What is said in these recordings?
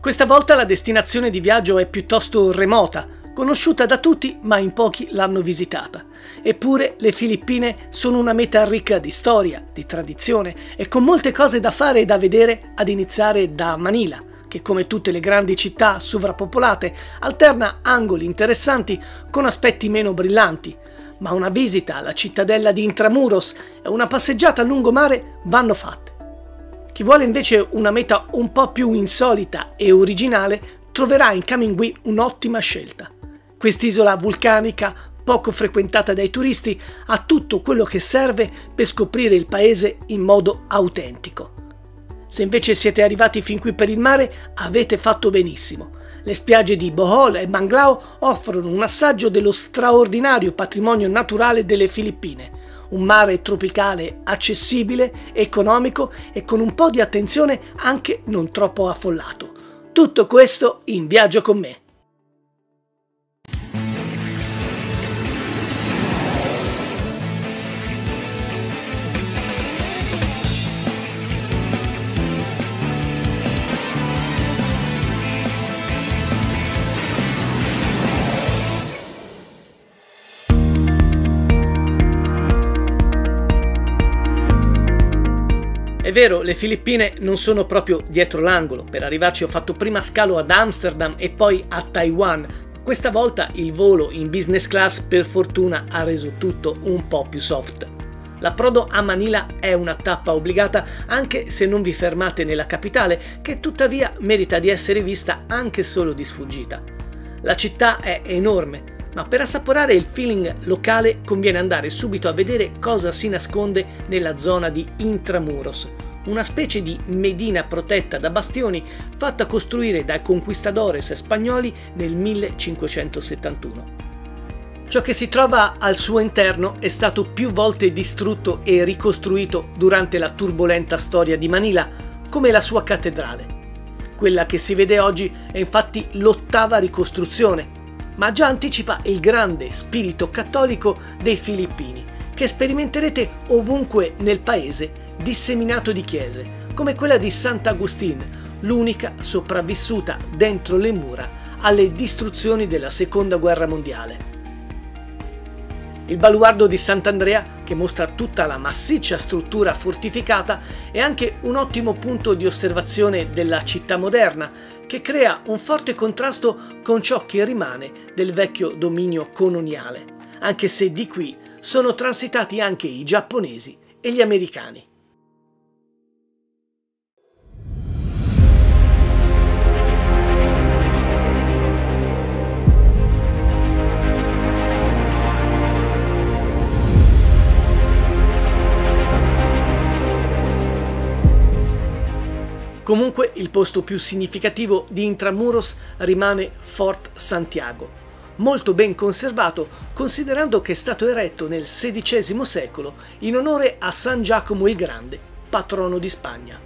Questa volta la destinazione di viaggio è piuttosto remota, conosciuta da tutti ma in pochi l'hanno visitata. Eppure le Filippine sono una meta ricca di storia, di tradizione e con molte cose da fare e da vedere, ad iniziare da Manila, che come tutte le grandi città sovrappopolate alterna angoli interessanti con aspetti meno brillanti. Ma una visita alla cittadella di Intramuros e una passeggiata a lungomare vanno fatte. Chi vuole invece una meta un po' più insolita e originale troverà in Camiguin un'ottima scelta. Quest'isola vulcanica, poco frequentata dai turisti, ha tutto quello che serve per scoprire il paese in modo autentico. Se invece siete arrivati fin qui per il mare, avete fatto benissimo. Le spiagge di Bohol e Manglao offrono un assaggio dello straordinario patrimonio naturale delle Filippine. Un mare tropicale accessibile, economico e con un po' di attenzione anche non troppo affollato. Tutto questo in viaggio con me. È vero, le Filippine non sono proprio dietro l'angolo. Per arrivarci ho fatto prima scalo ad Amsterdam e poi a Taiwan. Questa volta il volo in business class per fortuna ha reso tutto un po' più soft. L'approdo a Manila è una tappa obbligata anche se non vi fermate nella capitale, che tuttavia merita di essere vista anche solo di sfuggita. La città è enorme, ma per assaporare il feeling locale conviene andare subito a vedere cosa si nasconde nella zona di Intramuros, una specie di medina protetta da bastioni fatta costruire dai conquistadores spagnoli nel 1571. Ciò che si trova al suo interno è stato più volte distrutto e ricostruito durante la turbolenta storia di Manila, come la sua cattedrale. Quella che si vede oggi è infatti l'8ª ricostruzione, ma già anticipa il grande spirito cattolico dei filippini, che sperimenterete ovunque nel paese disseminato di chiese, come quella di Sant'Agustin, l'unica sopravvissuta dentro le mura alle distruzioni della Seconda Guerra Mondiale. Il baluardo di Sant'Andrea, che mostra tutta la massiccia struttura fortificata, è anche un ottimo punto di osservazione della città moderna, che crea un forte contrasto con ciò che rimane del vecchio dominio coloniale, anche se di qui sono transitati anche i giapponesi e gli americani. Comunque il posto più significativo di Intramuros rimane Fort Santiago, molto ben conservato considerando che è stato eretto nel XVI secolo in onore a San Giacomo il Grande, patrono di Spagna.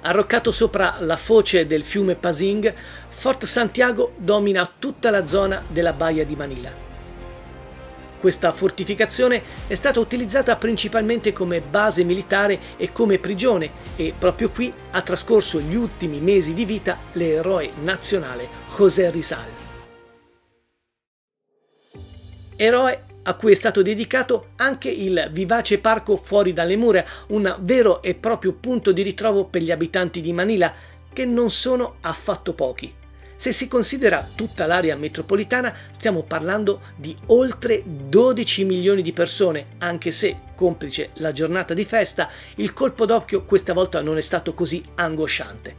Arroccato sopra la foce del fiume Pasig, Fort Santiago domina tutta la zona della Baia di Manila. Questa fortificazione è stata utilizzata principalmente come base militare e come prigione, e proprio qui ha trascorso gli ultimi mesi di vita l'eroe nazionale José Rizal. Eroe a cui è stato dedicato anche il vivace parco fuori dalle mura, un vero e proprio punto di ritrovo per gli abitanti di Manila, che non sono affatto pochi. Se si considera tutta l'area metropolitana, stiamo parlando di oltre 12 milioni di persone, anche se, complice la giornata di festa, il colpo d'occhio questa volta non è stato così angosciante.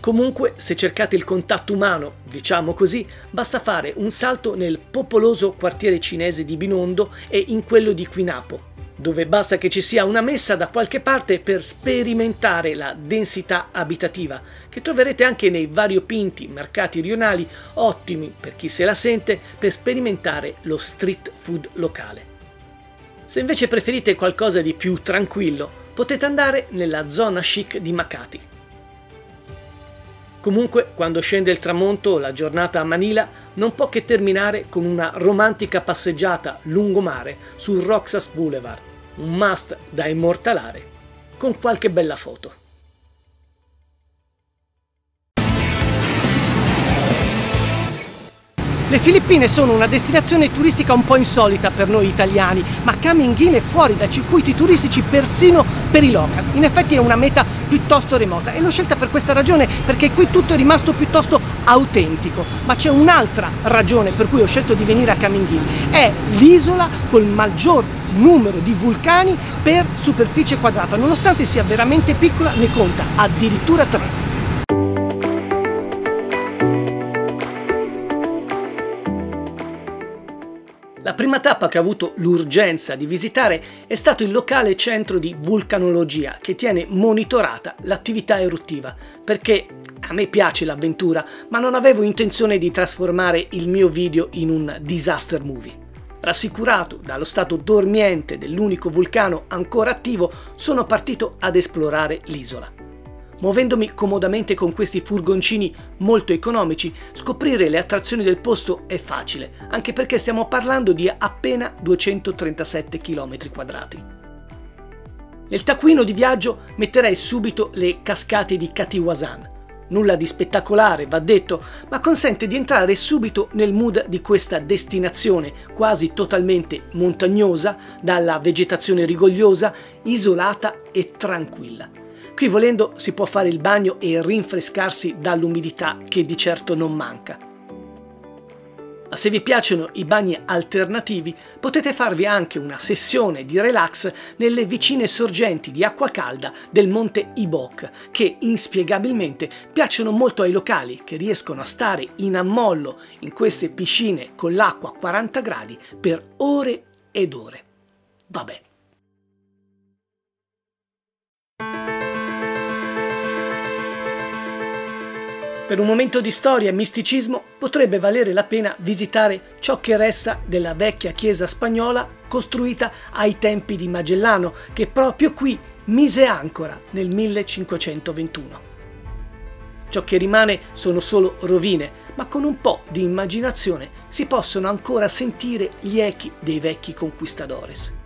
Comunque, se cercate il contatto umano, diciamo così, basta fare un salto nel popoloso quartiere cinese di Binondo e in quello di Quinapo, dove basta che ci sia una messa da qualche parte per sperimentare la densità abitativa, che troverete anche nei variopinti mercati rionali, ottimi per chi se la sente per sperimentare lo street food locale. Se invece preferite qualcosa di più tranquillo, potete andare nella zona chic di Makati. Comunque, quando scende il tramonto, la giornata a Manila non può che terminare con una romantica passeggiata lungomare sul Roxas Boulevard, un must da immortalare con qualche bella foto. Le Filippine sono una destinazione turistica un po' insolita per noi italiani, ma Camiguin è fuori dai circuiti turistici persino per i local. In effetti è una meta piuttosto remota e l'ho scelta per questa ragione, perché qui tutto è rimasto piuttosto autentico. Ma c'è un'altra ragione per cui ho scelto di venire a Camiguin: è l'isola col maggior numero di vulcani per superficie quadrata. Nonostante sia veramente piccola, ne conta addirittura 3. La prima tappa che ho avuto l'urgenza di visitare è stato il locale centro di vulcanologia che tiene monitorata l'attività eruttiva, perché a me piace l'avventura, ma non avevo intenzione di trasformare il mio video in un disaster movie. Rassicurato dallo stato dormiente dell'unico vulcano ancora attivo, sono partito ad esplorare l'isola. Muovendomi comodamente con questi furgoncini molto economici, scoprire le attrazioni del posto è facile, anche perché stiamo parlando di appena 237 km². Nel taccuino di viaggio metterei subito le cascate di Katiwasan. Nulla di spettacolare, va detto, ma consente di entrare subito nel mood di questa destinazione quasi totalmente montagnosa, dalla vegetazione rigogliosa, isolata e tranquilla. Qui volendo si può fare il bagno e rinfrescarsi dall'umidità che di certo non manca. Ma se vi piacciono i bagni alternativi, potete farvi anche una sessione di relax nelle vicine sorgenti di acqua calda del Monte Iboc, che inspiegabilmente piacciono molto ai locali che riescono a stare in ammollo in queste piscine con l'acqua a 40 gradi per ore ed ore. Vabbè. Per un momento di storia e misticismo potrebbe valere la pena visitare ciò che resta della vecchia chiesa spagnola costruita ai tempi di Magellano, che proprio qui mise ancora nel 1521. Ciò che rimane sono solo rovine, ma con un po' di immaginazione si possono ancora sentire gli echi dei vecchi conquistadores.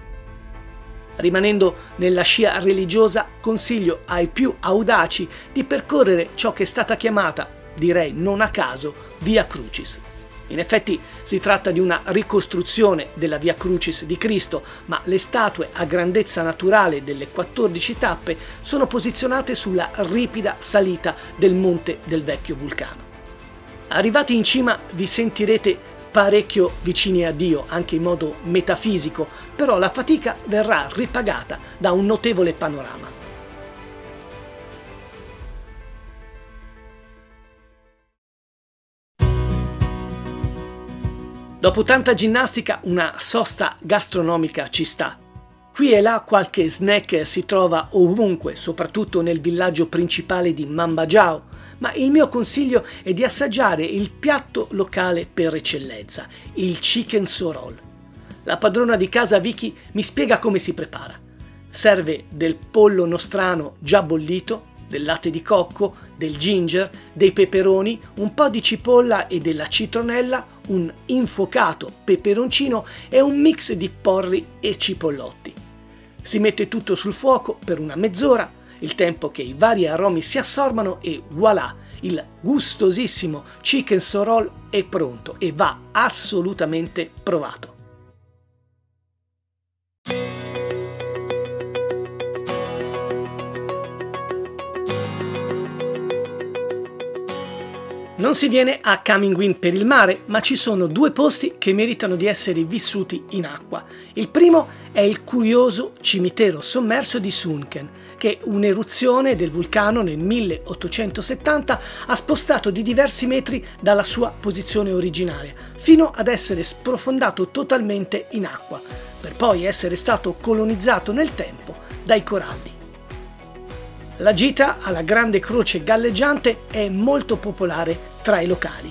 Rimanendo nella scia religiosa, consiglio ai più audaci di percorrere ciò che è stata chiamata, direi non a caso, Via Crucis. In effetti si tratta di una ricostruzione della Via Crucis di Cristo, ma le statue a grandezza naturale delle 14 tappe sono posizionate sulla ripida salita del Monte del Vecchio Vulcano. Arrivati in cima vi sentirete parecchio vicini a Dio, anche in modo metafisico, però la fatica verrà ripagata da un notevole panorama. Dopo tanta ginnastica, una sosta gastronomica ci sta. Qui e là qualche snack si trova ovunque, soprattutto nel villaggio principale di Mambajao, ma il mio consiglio è di assaggiare il piatto locale per eccellenza, il Chicken Sorol. La padrona di casa Vicky mi spiega come si prepara. Serve del pollo nostrano già bollito, del latte di cocco, del ginger, dei peperoni, un po' di cipolla e della citronella, un infuocato peperoncino e un mix di porri e cipollotti. Si mette tutto sul fuoco per una mezz'ora, il tempo che i vari aromi si assorbano e voilà, il gustosissimo Chicken Sorol è pronto e va assolutamente provato. Non si viene a Camiguin per il mare, ma ci sono due posti che meritano di essere vissuti in acqua. Il primo è il curioso cimitero sommerso di Sunken, che un'eruzione del vulcano nel 1870 ha spostato di diversi metri dalla sua posizione originaria, fino ad essere sprofondato totalmente in acqua, per poi essere stato colonizzato nel tempo dai coralli. La gita alla Grande Croce galleggiante è molto popolare tra i locali,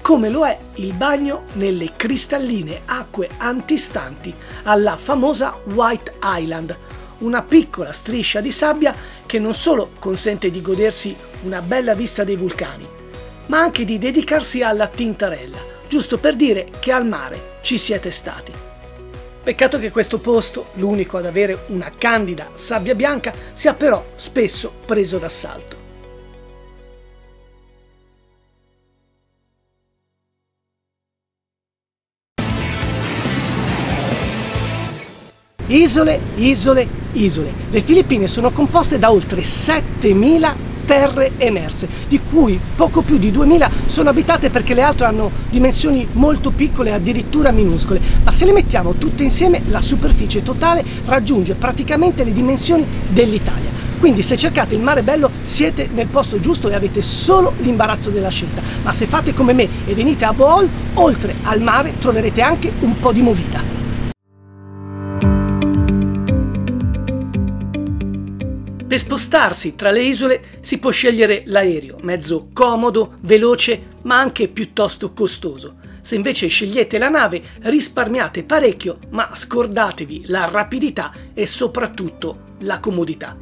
come lo è il bagno nelle cristalline acque antistanti alla famosa White Island, una piccola striscia di sabbia che non solo consente di godersi una bella vista dei vulcani, ma anche di dedicarsi alla tintarella, giusto per dire che al mare ci siete stati. Peccato che questo posto, l'unico ad avere una candida sabbia bianca, sia però spesso preso d'assalto. Isole, isole, isole. Le Filippine sono composte da oltre 7.000 terre emerse, di cui poco più di 2.000 sono abitate perché le altre hanno dimensioni molto piccole, addirittura minuscole, ma se le mettiamo tutte insieme la superficie totale raggiunge praticamente le dimensioni dell'Italia. Quindi se cercate il mare bello siete nel posto giusto e avete solo l'imbarazzo della scelta, ma se fate come me e venite a Bohol, oltre al mare troverete anche un po' di movida. Per spostarsi tra le isole si può scegliere l'aereo, mezzo comodo, veloce, ma anche piuttosto costoso. Se invece scegliete la nave risparmiate parecchio, ma scordatevi la rapidità e soprattutto la comodità.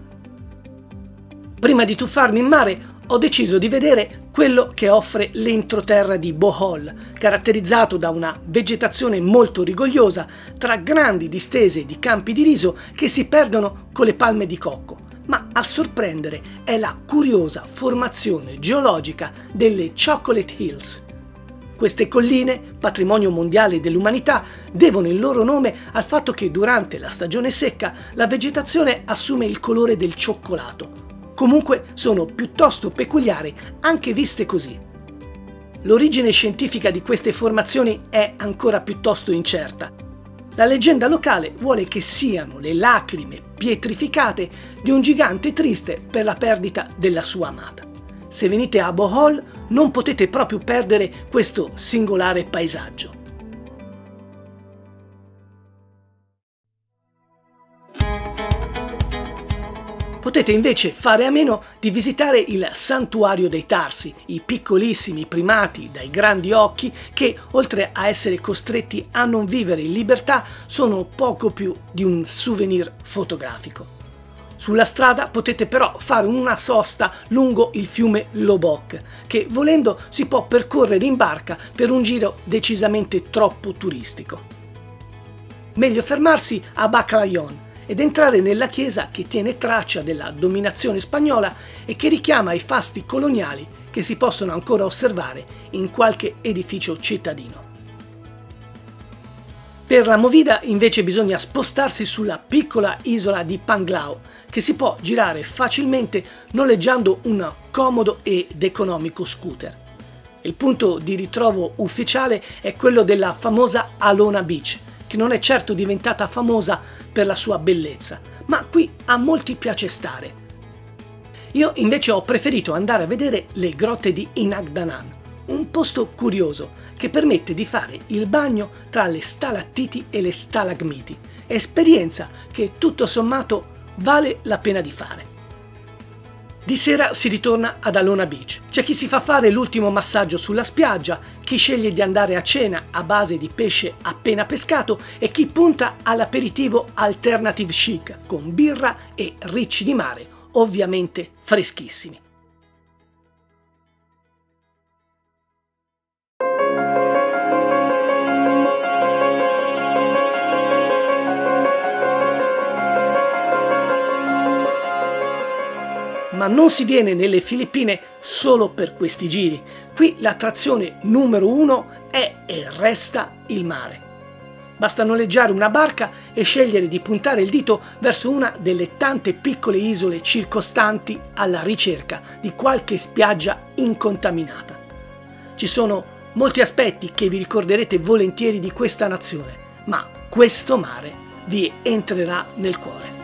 Prima di tuffarmi in mare ho deciso di vedere quello che offre l'entroterra di Bohol, caratterizzato da una vegetazione molto rigogliosa, tra grandi distese di campi di riso che si perdono con le palme di cocco. Ma a sorprendere è la curiosa formazione geologica delle Chocolate Hills. Queste colline, patrimonio mondiale dell'umanità, devono il loro nome al fatto che durante la stagione secca la vegetazione assume il colore del cioccolato. Comunque sono piuttosto peculiari anche viste così. L'origine scientifica di queste formazioni è ancora piuttosto incerta. La leggenda locale vuole che siano le lacrime pietrificate di un gigante triste per la perdita della sua amata. Se venite a Bohol non potete proprio perdere questo singolare paesaggio. Potete invece fare a meno di visitare il santuario dei tarsi, i piccolissimi primati dai grandi occhi che, oltre a essere costretti a non vivere in libertà, sono poco più di un souvenir fotografico. Sulla strada potete però fare una sosta lungo il fiume Lobok, che volendo si può percorrere in barca per un giro decisamente troppo turistico. Meglio fermarsi a Baclayon ed entrare nella chiesa che tiene traccia della dominazione spagnola e che richiama i fasti coloniali che si possono ancora osservare in qualche edificio cittadino. Per la movida invece bisogna spostarsi sulla piccola isola di Panglao, che si può girare facilmente noleggiando un comodo ed economico scooter. Il punto di ritrovo ufficiale è quello della famosa Alona Beach, che non è certo diventata famosa per la sua bellezza, ma qui a molti piace stare. Io invece ho preferito andare a vedere le grotte di Inagdanan, un posto curioso che permette di fare il bagno tra le stalattiti e le stalagmiti, esperienza che tutto sommato vale la pena di fare. Di sera si ritorna ad Alona Beach. C'è chi si fa fare l'ultimo massaggio sulla spiaggia, chi sceglie di andare a cena a base di pesce appena pescato e chi punta all'aperitivo alternative chic con birra e ricci di mare, ovviamente freschissimi. Ma non si viene nelle Filippine solo per questi giri. Qui l'attrazione numero uno è e resta il mare. Basta noleggiare una barca e scegliere di puntare il dito verso una delle tante piccole isole circostanti alla ricerca di qualche spiaggia incontaminata. Ci sono molti aspetti che vi ricorderete volentieri di questa nazione, ma questo mare vi entrerà nel cuore.